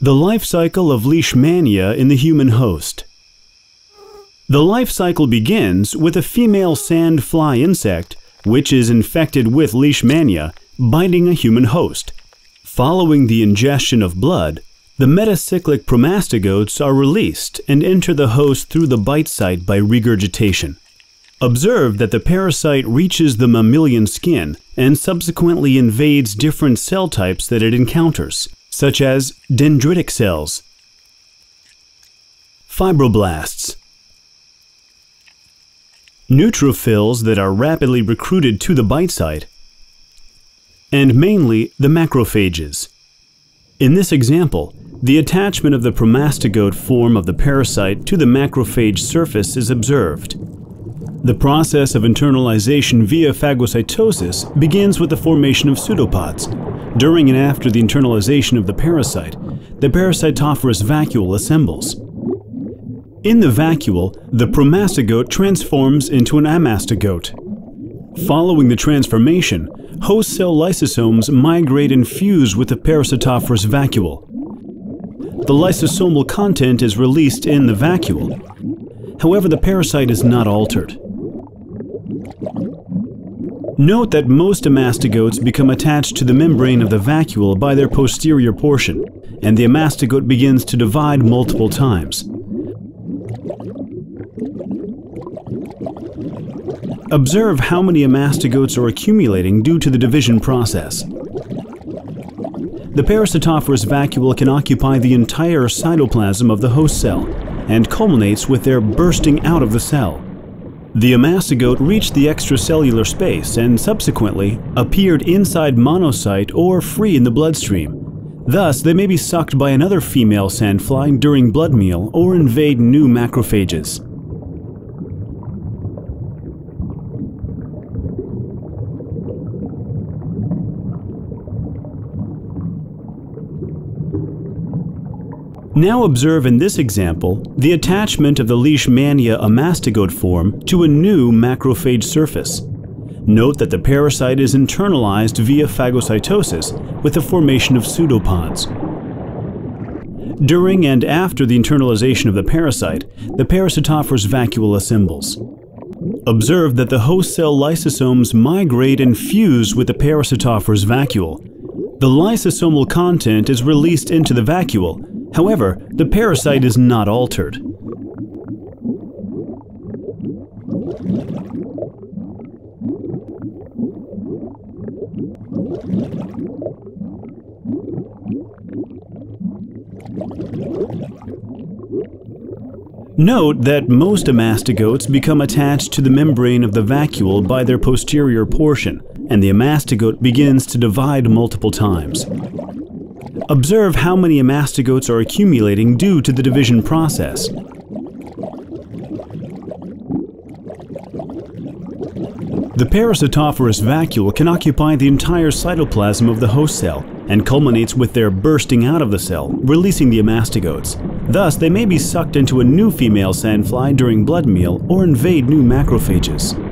The life cycle of Leishmania in the human host. The life cycle begins with a female sand fly insect, which is infected with Leishmania, biting a human host. Following the ingestion of blood, the metacyclic promastigotes are released and enter the host through the bite site by regurgitation. Observe that the parasite reaches the mammalian skin and subsequently invades different cell types that it encounters, such as dendritic cells, fibroblasts, neutrophils that are rapidly recruited to the bite site, and mainly the macrophages. In this example, the attachment of the promastigote form of the parasite to the macrophage surface is observed. The process of internalization via phagocytosis begins with the formation of pseudopods. During and after the internalization of the parasitophorous vacuole assembles. In the vacuole, the promastigote transforms into an amastigote. Following the transformation, host cell lysosomes migrate and fuse with the parasitophorous vacuole. The lysosomal content is released in the vacuole. However, the parasite is not altered. Note that most amastigotes become attached to the membrane of the vacuole by their posterior portion, and the amastigote begins to divide multiple times. Observe how many amastigotes are accumulating due to the division process. The parasitophorous vacuole can occupy the entire cytoplasm of the host cell, and culminates with their bursting out of the cell. The amastigote reached the extracellular space and subsequently appeared inside monocyte or free in the bloodstream. Thus, they may be sucked by another female sandfly during blood meal or invade new macrophages. Now observe in this example the attachment of the Leishmania amastigote form to a new macrophage surface. Note that the parasite is internalized via phagocytosis with the formation of pseudopods. During and after the internalization of the parasite, the parasitophorous vacuole assembles. Observe that the host cell lysosomes migrate and fuse with the parasitophorous vacuole. The lysosomal content is released into the vacuole. However, the parasite is not altered. Note that most amastigotes become attached to the membrane of the vacuole by their posterior portion, and the amastigote begins to divide multiple times. Observe how many amastigotes are accumulating due to the division process. The parasitophorous vacuole can occupy the entire cytoplasm of the host cell and culminates with their bursting out of the cell, releasing the amastigotes. Thus, they may be sucked into a new female sandfly during blood meal or invade new macrophages.